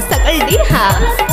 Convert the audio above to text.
सकल डी हाँ।